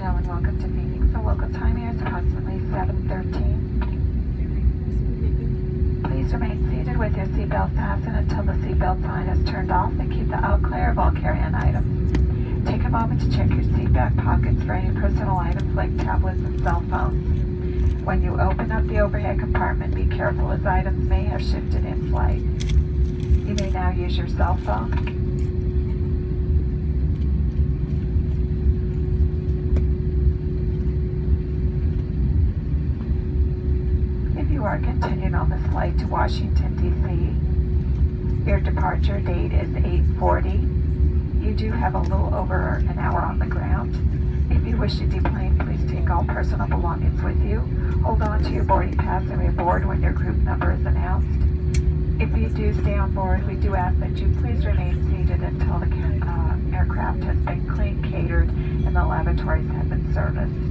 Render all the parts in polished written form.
gentlemen, welcome to Phoenix. The local time here is approximately 7:13. Please remain seated with your seatbelt fastened until the seatbelt sign is turned off, and keep the aisle clear of all carry-on items. Take a moment to check your seatback pockets for any personal items like tablets and cell phones. When you open up the overhead compartment, be careful as items may have shifted in flight. You may now use your cell phone. You are continuing on this flight to Washington, D.C. Your departure date is 8:40. You do have a little over an hour on the ground. If you wish to deplane, please take all personal belongings with you. Hold on to your boarding pass and reboard when your group number is announced. If you do stay on board, we do ask that you please remain seated until the aircraft has been cleaned, catered, and the lavatories have been serviced.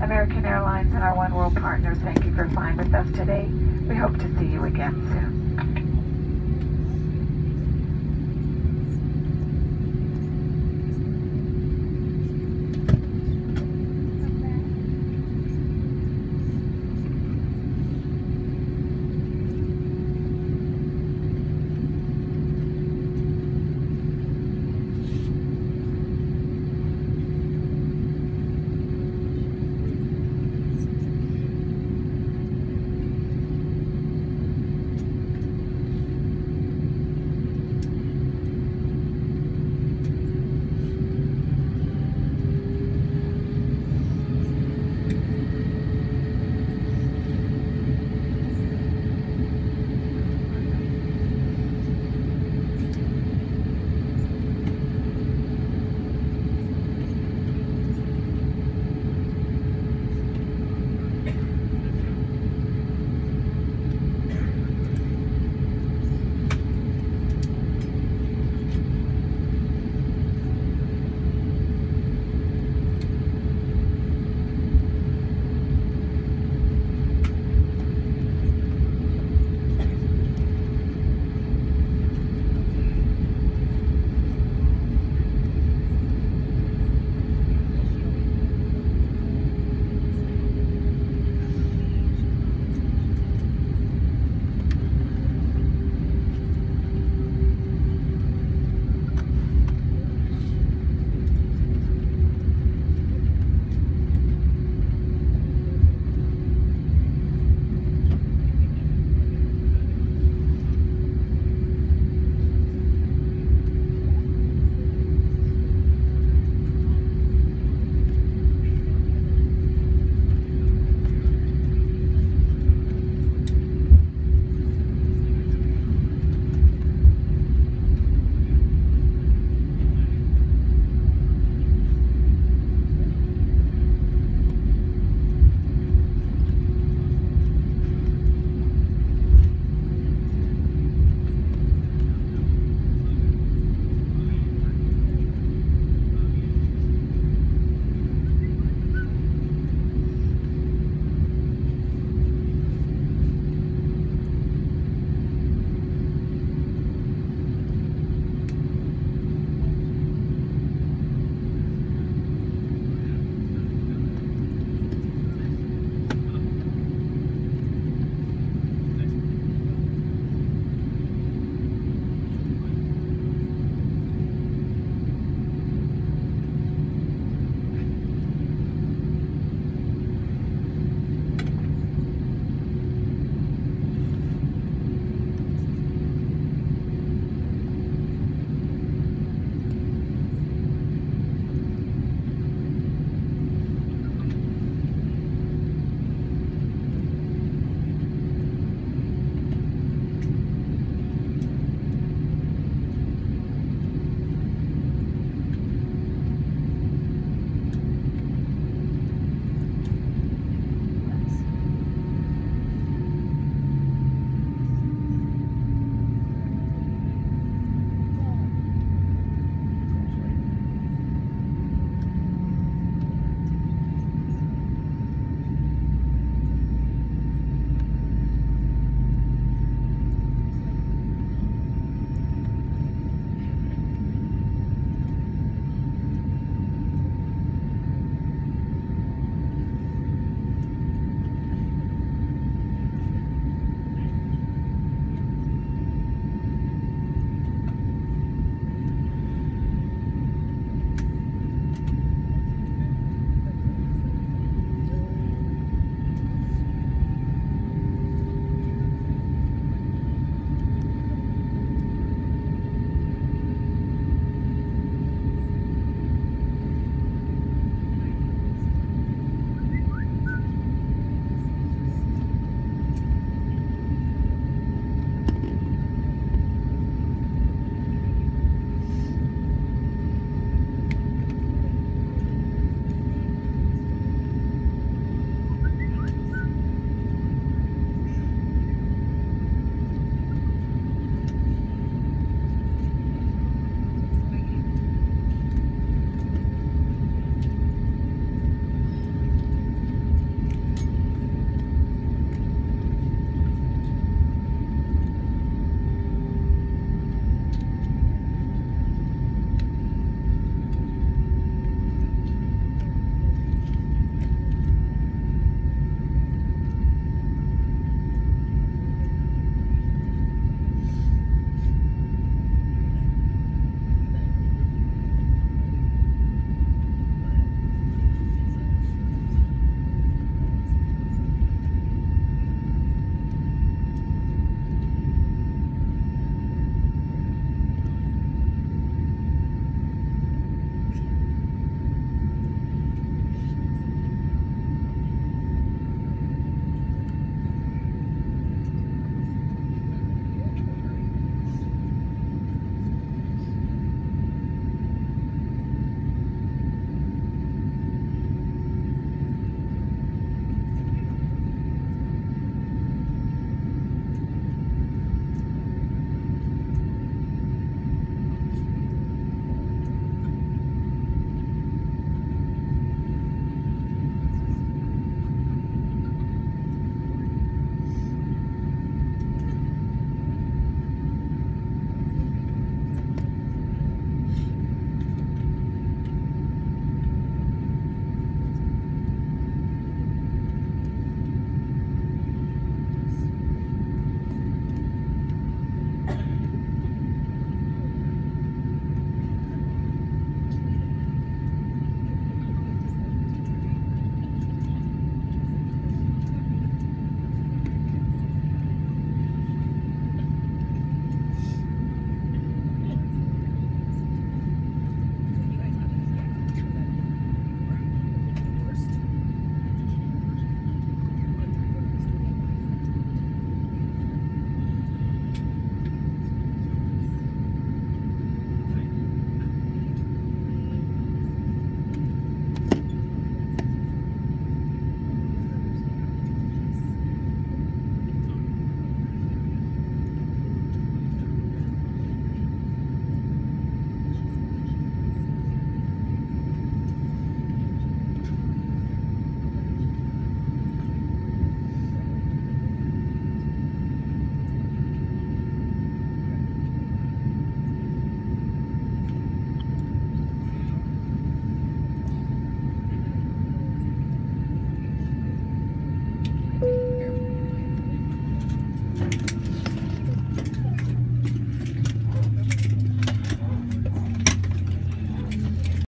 American Airlines and our One World partners, thank you for flying with us today. We hope to see you again soon.